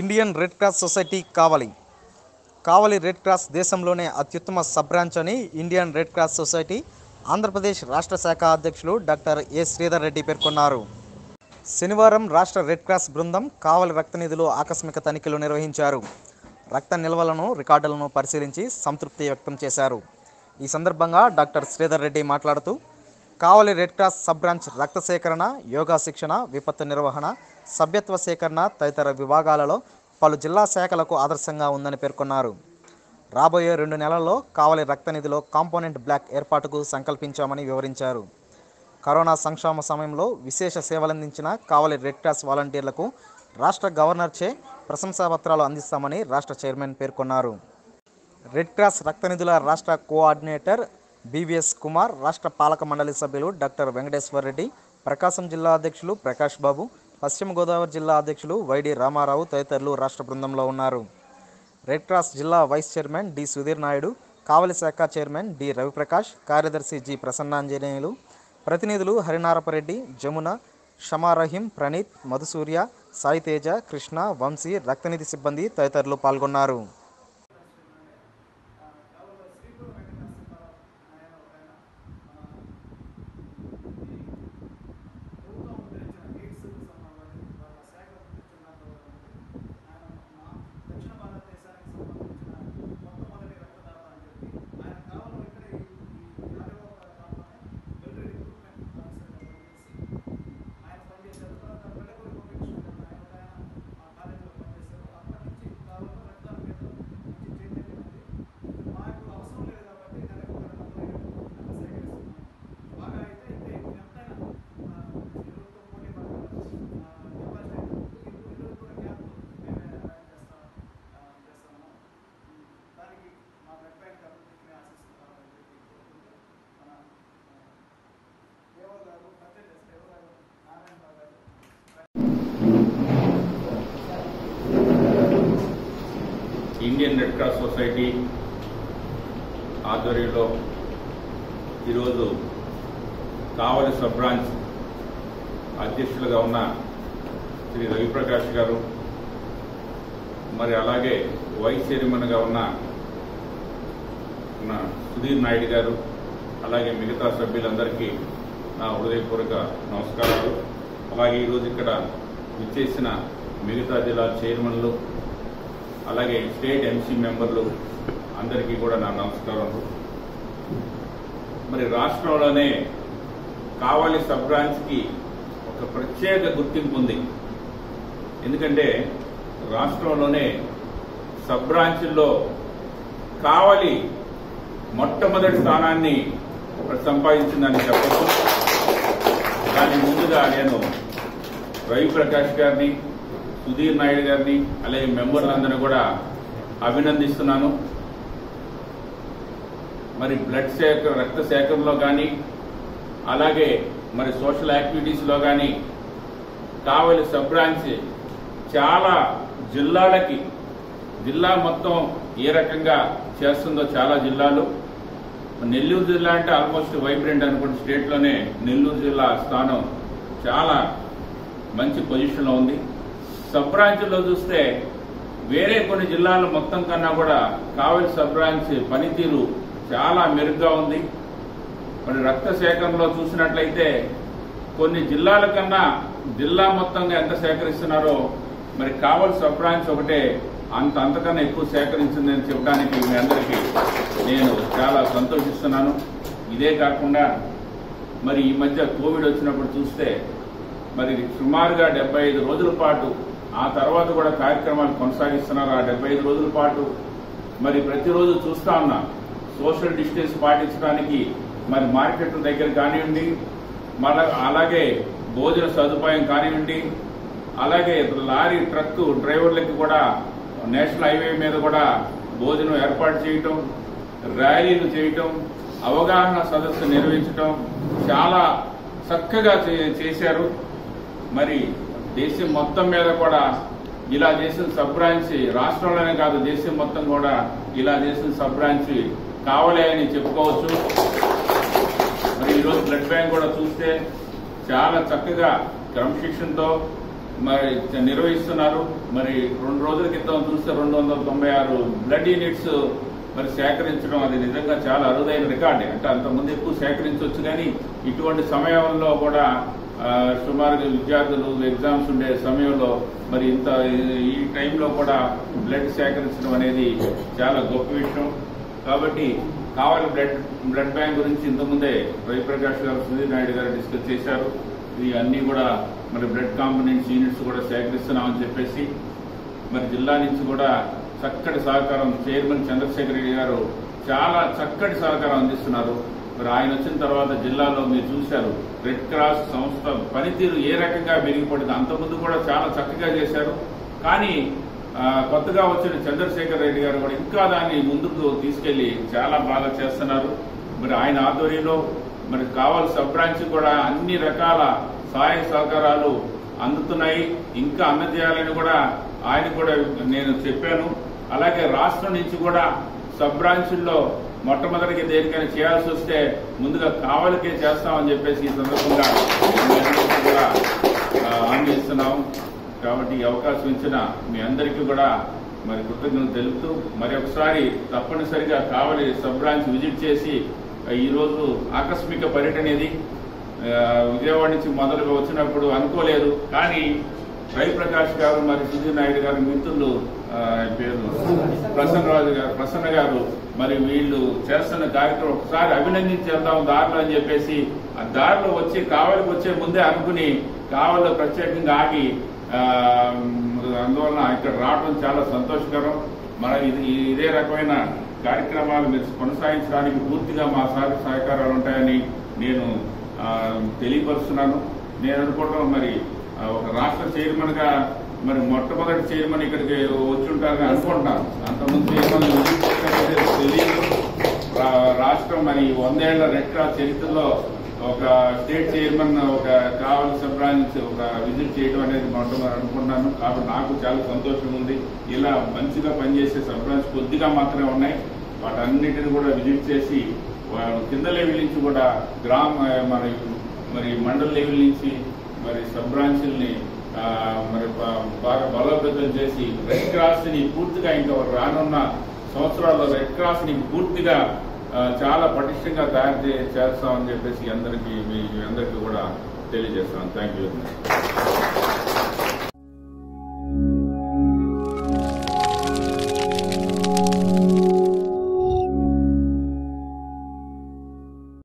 Indian Red Cross Society Kavali. Kavali Red Cross దేశంలోనే అత్యుత్తమ sub branch అని Indian Red Cross Society Andhra Pradesh రాష్ట్ర శాఖ అధ్యక్షులు డాక్టర్ ఏ శ్రీధర్ రెడ్డి పేర్కొన్నారు. శనివారం రాష్ట్ర రెడ్ క్రాస్ బృందం కావలి రక్త నిధులు ఆకస్మిక తనిఖీలు నిర్వహించారు. రక్త నిల్వలను, రికార్డులను పరిశీలించి సంతృప్తి వ్యక్తం చేశారు. ఈ సందర్భంగా డాక్టర్ శ్రీధర్ రెడ్డి మాట్లాడుతూ, Kavali Red Cross sub branch రక్త సేకరణ, యోగా శిక్షణ, విపత్తు నిర్వహణ, సభ్యత్వ సేకరణ తదితర విభాగాలలో పలు జిల్లా శాఖలకు ఆదర్శంగా ఉందని పేర్కొన్నారు. రాబోయే 2 నెలల్లో కావలి రక్త నిధిలో కాంపోనెంట్ బ్లాక్ ఏర్పాటుకు సంకల్పించామని వివరించారు. కరోనా సంక్షోభ సమయంలో విశేష సేవలందించిన కావలి రెడ్ క్రాస్ వాలంటీర్లకు రాష్ట్ర గవర్నర్చే ప్రశంసాపత్రాలు అందిస్తామని రాష్ట్ర చైర్మన్ పేర్కొన్నారు. రెడ్ క్రాస్ రక్త నిధుల రాష్ట్ర కోఆర్డినేటర్ బీవీఎస్ కుమార్, రాష్ట్ర పాలక మండలి సభ్యులు డాక్టర్ వెంకటేశ్వర్ రెడ్డి, ప్రకాశం జిల్లా అధ్యక్షులు ప్రకాష్ బాబు, పశ్చిమ గోదావరి జిల్లా అధ్యక్షులు వైడి రామారావు తదితరులు రాష్ట్ర బృందంలో ఉన్నారు. రెడ్ క్రాస్ జిల్లా vice chairman D Sudheer Naidu, Kavali శాఖ చైర్మన్ డి రవిప్రకాష్, కార్యదర్శి జి ప్రసన్నాంజనేయులు, ప్రతినిధులు హరినారపరెడ్డి, జమున, షమారహీం, ప్రణీత్, మధుసూర్య, సాయితేజ, కృష్ణ, వంశీ, రక్తనిధి సిబ్బంది తదితరులు పాల్గొన్నారు. ఇండియన్ రెడ్ క్రాస్ సొసైటీ ఆధ్వర్యంలో ఈరోజు కావలి సబ్ బ్రాంచ్ అధ్యక్షులుగా ఉన్న శ్రీ రవిప్రకాష్ గారు, మరి అలాగే వైస్ చైర్మన్గా ఉన్న సుధీర్ నాయుడు గారు, అలాగే మిగతా సభ్యులందరికీ నా హృదయపూర్వక నమస్కారాలు. అలాగే ఈరోజు ఇక్కడ విచ్చేసిన మిగతా జిల్లా చైర్మన్లు, అలాగే స్టేట్ ఎంసీ మెంబర్లు అందరికీ కూడా నా నమస్కారాలు. మరి రాష్ట్రంలోనే కావలి సబ్ బ్రాంచ్కి ఒక ప్రత్యేక గుర్తింపు ఉంది. ఎందుకంటే రాష్ట్రంలోనే సబ్ బ్రాంచ్ల్లో కావలి మొట్టమొదటి స్థానాన్ని సంపాదించిందని చెప్పడం, దాని ముందుగా నేను రవిప్రకాష్ గారిని, సుధీర్ నాయుడు గారిని, అలాగే మెంబర్లందరినీ కూడా అభినందిస్తున్నాను. మరి రక్త సేకరణలో కానీ, అలాగే మరి సోషల్ యాక్టివిటీస్లో కానీ కావలి సబ్ బ్రాంచ్ చాలా జిల్లాలకి, జిల్లా మొత్తం ఏ రకంగా చేస్తుందో చాలా జిల్లాలు, నెల్లూరు జిల్లా అంటే ఆల్మోస్ట్ వైబ్రెంట్ అనుకుంటే స్టేట్లోనే నెల్లూరు జిల్లా స్థానం చాలా మంచి పొజిషన్లో ఉంది. సబ్ బ్రాంచ్లో చూస్తే వేరే కొన్ని జిల్లాల మొత్తం కన్నా కూడా కావలి సబ్ బ్రాంచ్ పనితీరు చాలా మెరుగ్గా ఉంది. మరి రక్త సేకరణలో చూసినట్లయితే కొన్ని జిల్లాల కన్నా జిల్లా మొత్తంగా ఎంత సేకరిస్తున్నారో మరి కావలి సబ్ బ్రాంచ్ ఒకటే అంతకన్నా ఎక్కువ సేకరించిందని చెప్పడానికి మీ అందరికీ నేను చాలా సంతోషిస్తున్నాను. ఇదే కాకుండా మరి ఈ మధ్య కోవిడ్ వచ్చినప్పుడు చూస్తే మరి సుమారుగా 75 రోజుల పాటు, ఆ తర్వాత కూడా కార్యక్రమాలు కొనసాగిస్తున్నారు. ఆ 75 రోజుల పాటు మరి ప్రతిరోజు చూస్తా ఉన్నా సోషల్ డిస్టెన్స్ పాటించడానికి మరి మార్కెట్ల దగ్గర కానివ్వండి, అలాగే భోజన సదుపాయం కానివ్వండి, అలాగే లారీ ట్రక్ డ్రైవర్లకి కూడా నేషనల్ హైవే మీద కూడా భోజనం ఏర్పాటు చేయటం, ర్యాలీలు చేయటం, అవగాహన సదస్సు నిర్వహించటం చాలా చక్కగా చేశారు. మరి దేశం మొత్తం మీద కూడా ఇలా చేసిన సబ్ బ్రాంచ్, రాష్ట్రంలోనే కాదు దేశం మొత్తం కూడా ఇలా చేసిన సబ్ బ్రాంచ్ కావలే అని చెప్పుకోవచ్చు. మరి ఈరోజు బ్లడ్ బ్యాంక్ కూడా చూస్తే చాలా చక్కగా క్రమశిక్షణతో మరి నిర్వహిస్తున్నారు మరి రెండు రోజుల క్రితం చూస్తే 296 బ్లడ్ యూనిట్స్ మరి సేకరించడం అది నిజంగా చాలా అరుదైన రికార్డే అంటే అంత ముందు ఎక్కువ సేకరించవచ్చు కానీ ఇటువంటి సమయంలో కూడా సుమారుగా విద్యార్థులు ఎగ్జామ్స్ ఉండే సమయంలో మరి ఇంత ఈ టైంలో కూడా బ్లడ్ సేకరించడం అనేది చాలా గొప్ప విషయం కాబట్టి కావలి బ్లడ్ బ్యాంక్ గురించి ఇంతకుముందే రవిప్రకాష్ గారు సుధీర్ నాయుడు గారు డిస్కస్ చేశారు ఇది అన్ని కూడా మరి బ్లడ్ కాంపోనెంట్స్ యూనిట్స్ కూడా సేకరిస్తున్నామని చెప్పేసి మరి జిల్లా నుంచి కూడా చక్కటి సహకారం చైర్మన్ చంద్రశేఖర్ రెడ్డి గారు చాలా చక్కటి సహకారం అందిస్తున్నారు మరి ఆయన వచ్చిన తర్వాత జిల్లాలో మీరు చూశారు రెడ్ క్రాస్ సంస్థ పనితీరు ఏ రకంగా మెరుగుపడింది అంతకుముందు కూడా చాలా చక్కగా చేశారు కానీ కొత్తగా వచ్చిన చంద్రశేఖర్ రెడ్డి గారు కూడా ఇంకా దాన్ని ముందుకు తీసుకెళ్లి చాలా బాగా చేస్తున్నారు మరి ఆయన ఆధ్వర్యంలో మరి కావలి సబ్ బ్రాంచ్ కూడా అన్ని రకాల సహాయ సహకారాలు అందుతున్నాయి ఇంకా అందజేయాలని కూడా ఆయన కూడా నేను చెప్పాను అలాగే రాష్ట్రం నుంచి కూడా సబ్ బ్రాంచ్ల్లో మొట్టమొదటికి దేనికైనా చేయాల్సి వస్తే ముందుగా కావలికే చేస్తామని చెప్పేసి ఈ సందర్భంగా కూడా హామీ ఇస్తున్నాం కాబట్టి ఈ అవకాశం ఇచ్చిన మీ అందరికీ కూడా మరి కృతజ్ఞతలు తెలుపుతూ మరి ఒకసారి తప్పనిసరిగా కావలి సబ్ బ్రాంచ్ విజిట్ చేసి ఈరోజు ఆకస్మిక పర్యటన ఇది విజయవాడ నుంచి మొదలుగా వచ్చినప్పుడు అనుకోలేదు కానీ రవిప్రకాష్ గారు మరి సుధీర్ నాయుడు గారు మిత్రులు పేరు ప్రసన్నరాజు గారు ప్రసన్న గారు మరి వీళ్ళు చేస్తున్న కార్యక్రమం ఒకసారి అభినందించేద్దాం దారిలో అని చెప్పేసి ఆ దారిలో వచ్చి కావలికి వచ్చే ముందే అనుకుని కావలిలో ప్రత్యేకంగా ఆగి అందువలన ఇక్కడ రావడం చాలా సంతోషకరం మన ఇదే రకమైన కార్యక్రమాలు మీరు కొనసాగించడానికి పూర్తిగా మా సహకారాలు ఉంటాయని నేను తెలియపరుస్తున్నాను నేను అనుకోవడం మరి ఒక రాష్ట్ర చైర్మన్ గా మరి మొట్టమొదటి చైర్మన్ ఇక్కడికి వచ్చి ఉంటారని అనుకుంటున్నాను అంతకుముందు చైర్మన్ తెలియదు రాష్ట్రం మరి 100 ఏళ్ల రెడ్ క్రాస్ చరిత్రలో ఒక స్టేట్ చైర్మన్ ఒక కావలి సబ్ బ్రాంచ్ ఒక విజిట్ చేయడం అనేది మొట్టమొదటి అనుకుంటున్నాను కాబట్టి నాకు చాలా సంతోషంగా ఉంది ఇలా మంచిగా పనిచేసే సబ్ బ్రాంచ్ కొద్దిగా మాత్రమే ఉన్నాయి వాటన్నిటిని కూడా విజిట్ చేసి కింద లెవెల్ నుంచి కూడా మరి మండల లెవెల్ నుంచి మరి సబ్ బ్రాంచ్ల్ని మరి బాగా బలోపేతం చేసి రెడ్ క్రాస్ ని పూర్తిగా ఇంకా రానున్న సంవత్సరాల్లో రెడ్ క్రాస్ ని పూర్తిగా చాలా పటిష్టంగా తయారు చేస్తామని చెప్పేసి అందరికీ కూడా తెలియజేస్తాను థ్యాంక్ యూ